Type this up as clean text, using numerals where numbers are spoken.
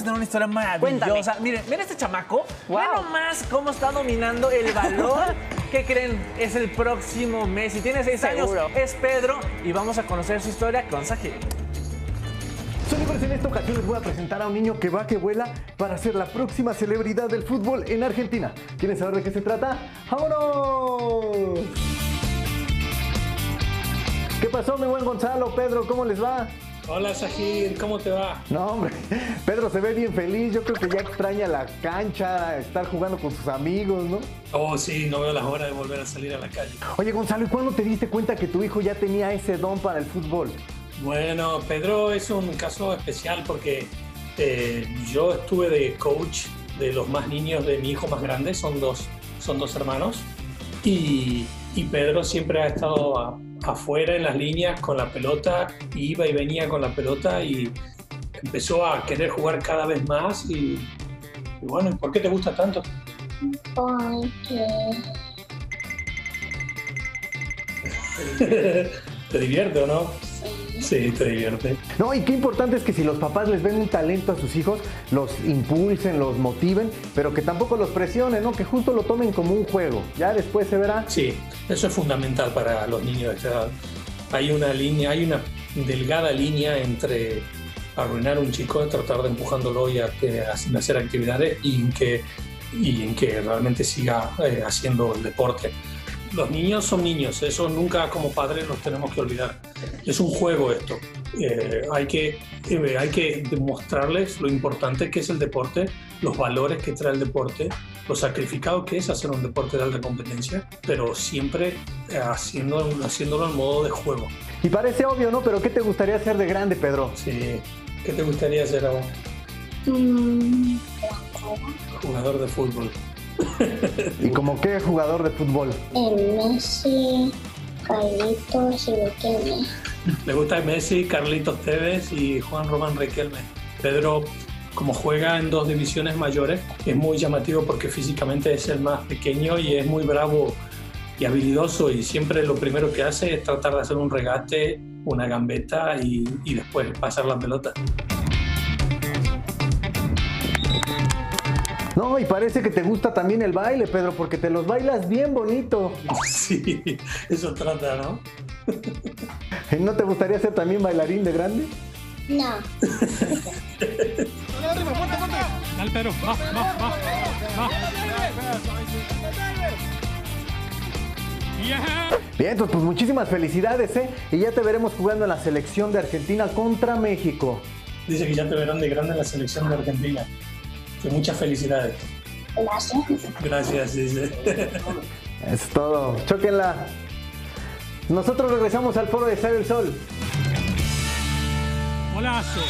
Tocas tiene una historia maravillosa. Miren, miren este chamaco. Wow. Miren nomás cómo está dominando el balón. ¿Qué creen? Es el próximo Messi. Tiene 6 años. Es Pedro. Y vamos a conocer su historia con Sajid. En esta ocasión les voy a presentar a un niño que va que vuela para ser la próxima celebridad del fútbol en Argentina. ¿Quieren saber de qué se trata? ¡Vámonos! ¿Qué pasó, mi buen Gonzalo? Pedro, ¿cómo les va? Hola, Sajid, ¿cómo te va? No, hombre, Pedro se ve bien feliz. Yo creo que ya extraña la cancha, estar jugando con sus amigos, ¿no? Oh, sí, no veo la hora de volver a salir a la calle. Oye, Gonzalo, ¿y cuándo te diste cuenta que tu hijo ya tenía ese don para el fútbol? Bueno, Pedro es un caso especial porque yo estuve de coach de los más niños de mi hijo más grande, son dos hermanos, y Pedro siempre ha estado afuera en las líneas con la pelota, iba y venía con la pelota y empezó a querer jugar cada vez más y bueno, ¿por qué te gusta tanto? Porque... ¿Te divierto, no? Sí, te divierte. No, y qué importante es que si los papás les ven un talento a sus hijos, los impulsen, los motiven, pero que tampoco los presionen, ¿no? Que justo lo tomen como un juego. Ya después se verá. Sí, eso es fundamental para los niños de esta edad. Hay una línea, hay una delgada línea entre arruinar a un chico, tratar de empujándolo y a hacer actividades y en que realmente siga haciendo el deporte. Los niños son niños, eso nunca como padres nos tenemos que olvidar. Es un juego esto, hay que demostrarles lo importante que es el deporte, los valores que trae el deporte, lo sacrificado que es hacer un deporte de alta competencia, pero siempre haciéndolo en modo de juego. Y parece obvio, ¿no? Pero ¿qué te gustaría hacer de grande, Pedro? Sí, ¿qué te gustaría hacer ahora? Jugador de fútbol. ¿Y como qué jugador de fútbol? El Messi, Carlitos y Riquelme. Le gusta el Messi, Carlitos Tevez y Juan Román Riquelme. Pedro, como juega en dos divisiones mayores, es muy llamativo porque físicamente es el más pequeño y es muy bravo y habilidoso, y siempre lo primero que hace es tratar de hacer un regate, una gambeta y después pasar la pelota. No, y parece que te gusta también el baile, Pedro, porque te los bailas bien bonito. Sí, eso trata, ¿no? ¿No te gustaría ser también bailarín de grande? No. ¡Arriba, fuerte, fuerte! ¡Dale, Pedro! ¡Va, va, va! Bien, entonces, pues muchísimas felicidades, ¿eh? Y ya te veremos jugando en la selección de Argentina contra México. Dice que ya te verán de grande en la selección de Argentina. Muchas felicidades. Gracias. Gracias, dice. Es todo. Chóquenla. Nosotros regresamos al foro de Sale el Sol. Golazo.